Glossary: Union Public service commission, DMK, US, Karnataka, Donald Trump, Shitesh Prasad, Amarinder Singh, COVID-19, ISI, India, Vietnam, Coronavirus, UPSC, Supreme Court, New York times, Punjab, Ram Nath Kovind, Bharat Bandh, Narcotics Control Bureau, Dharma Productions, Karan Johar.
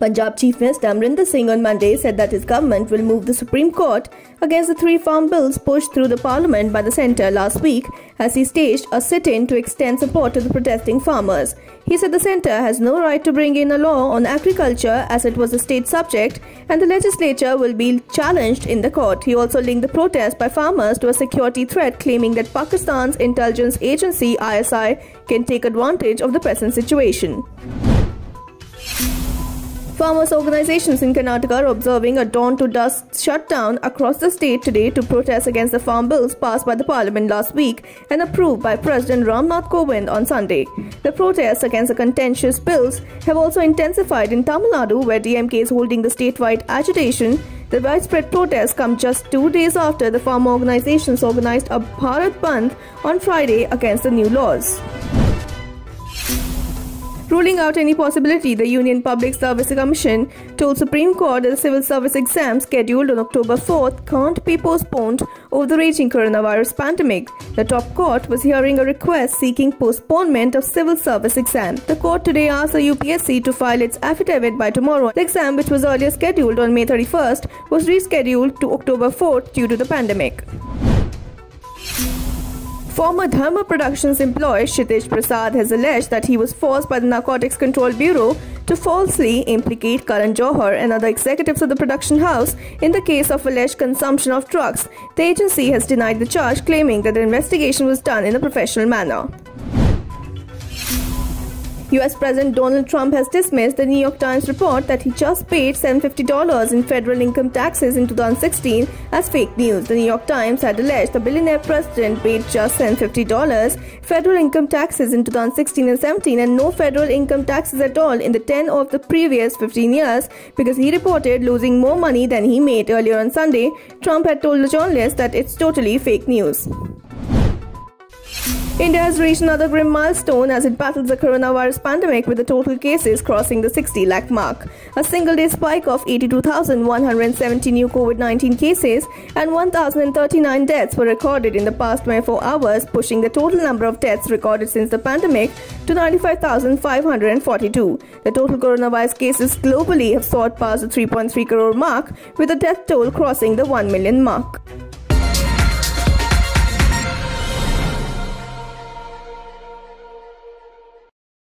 Punjab Chief Minister Amarinder Singh on Monday said that his government will move the Supreme Court against the three farm bills pushed through the parliament by the centre last week as he staged a sit-in to extend support to the protesting farmers. He said the centre has no right to bring in a law on agriculture as it was a state subject and the legislature will be challenged in the court. He also linked the protest by farmers to a security threat, claiming that Pakistan's intelligence agency ISI can take advantage of the present situation. Farmers' organizations in Karnataka are observing a dawn-to-dusk shutdown across the state today to protest against the farm bills passed by the parliament last week and approved by President Ram Nath Kovind on Sunday. The protests against the contentious bills have also intensified in Tamil Nadu, where DMK is holding the statewide agitation. The widespread protests come just 2 days after the farmer organizations organized a Bharat Bandh on Friday against the new laws. Ruling out any possibility, the Union Public Service Commission told Supreme Court that the civil service exam scheduled on October 4th can't be postponed over the raging coronavirus pandemic. The top court was hearing a request seeking postponement of civil service exam. The court today asked the UPSC to file its affidavit by tomorrow. The exam, which was earlier scheduled on May 31st, was rescheduled to October 4th due to the pandemic. Former Dharma Productions employee Shitesh Prasad has alleged that he was forced by the Narcotics Control Bureau to falsely implicate Karan Johar and other executives of the production house in the case of alleged consumption of drugs. The agency has denied the charge, claiming that the investigation was done in a professional manner. US President Donald Trump has dismissed the New York Times report that he just paid $750 in federal income taxes in 2016 as fake news. The New York Times had alleged the billionaire president paid just $750 federal income taxes in 2016 and 17 and no federal income taxes at all in the 10 of the previous 15 years because he reported losing more money than he made. Earlier on Sunday, Trump had told the journalist that it's totally fake news. India has reached another grim milestone as it battles the coronavirus pandemic, with the total cases crossing the 60 lakh mark. A single-day spike of 82,170 new COVID-19 cases and 1,039 deaths were recorded in the past 24 hours, pushing the total number of deaths recorded since the pandemic to 95,542. The total coronavirus cases globally have soared past the 3.3 crore mark, with the death toll crossing the 1 million mark.